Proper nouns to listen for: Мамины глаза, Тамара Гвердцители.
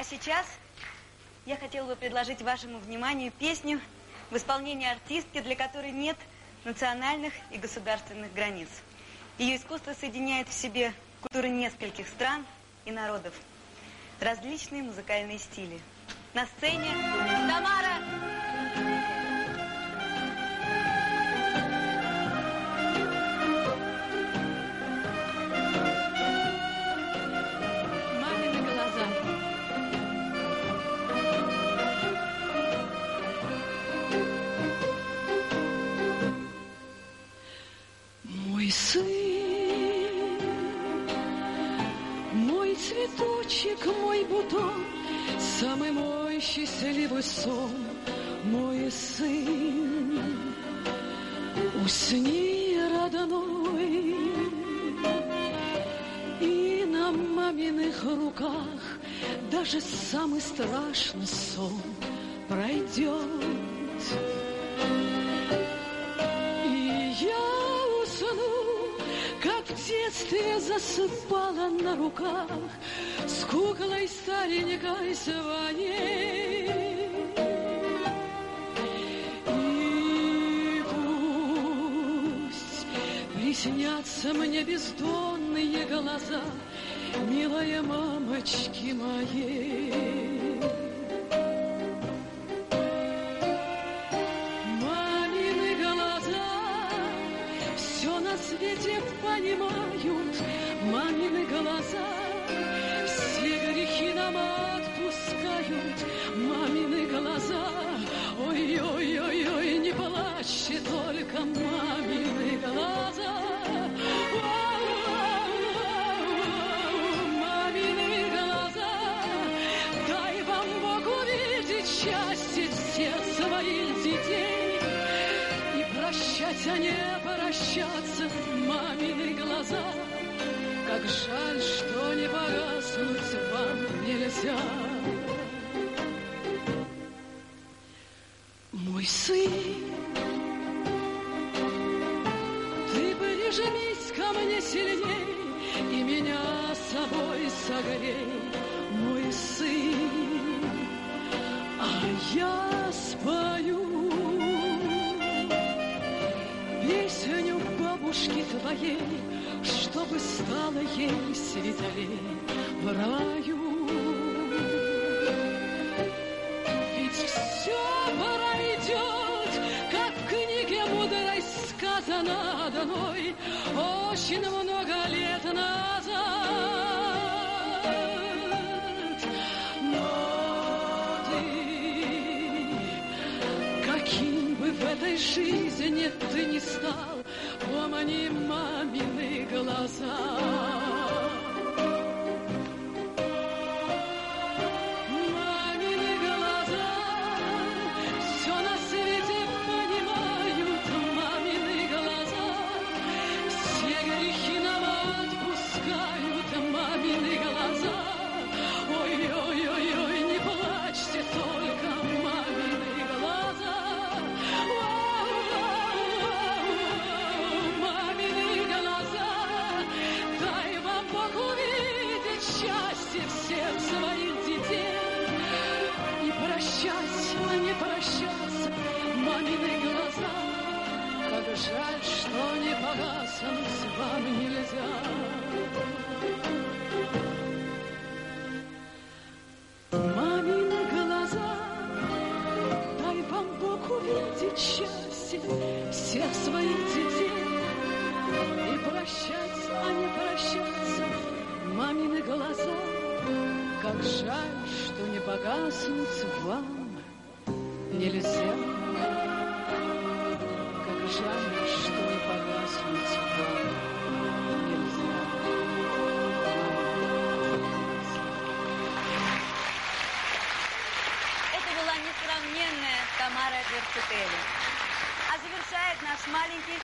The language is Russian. А сейчас я хотела бы предложить вашему вниманию песню в исполнении артистки, для которой нет национальных и государственных границ. Ее искусство соединяет в себе культуры нескольких стран и народов, различные музыкальные стили. На сцене Тамара мой бутон, самый мой счастливый сон, мой сын. Усни, родной, и на маминых руках даже самый страшный сон пройдет. И я усну, как в детстве засыпала на руках с куклой старенька и сваней. И пусть приснятся мне бездонные глаза милая мамочки моей. Мамины глаза все на свете понимают, мамины глаза отпускают, мамины глаза. Ой-ой-ой-ой, не плачьте только, мамины глаза. Мамины глаза, дай вам Бог увидеть счастье всех своих детей и прощать, а не прощаться, мамины глаза. Как жаль, что не погаснуть вам нельзя. Мой сын, ты прижмись ко мне сильней и меня собой согрей, мой сын. А я спою песню бабушки твоей, чтобы стало ей светлей в раю. Ведь все пройдет, как в книге мудрой сказано одной очень много лет назад. Но ты, каким бы в этой жизни ты ни стал, помни мамины глаза. Мамины глаза все на свете понимают, мамины глаза все грехи нам отпускают, мамины глаза. Ой-ой-ой-ой, не плачьте только, мамины глаза. Всех своих детей и прощать, а не прощаться, мамины глаза. Как жаль, что не погаснуть вам нельзя. Мамины глаза, дай вам Бог увидеть счастье всех своих детей и прощать, а не прощаться, мамины глаза. Как жаль, что не погаснуть вам нельзя. Как жаль, что не погаснуть вам нельзя. Это была несравненная Тамара Гвердцители. А завершает наш маленький